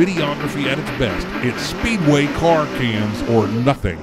videography at its best. It's Speedway Car Cams or nothing.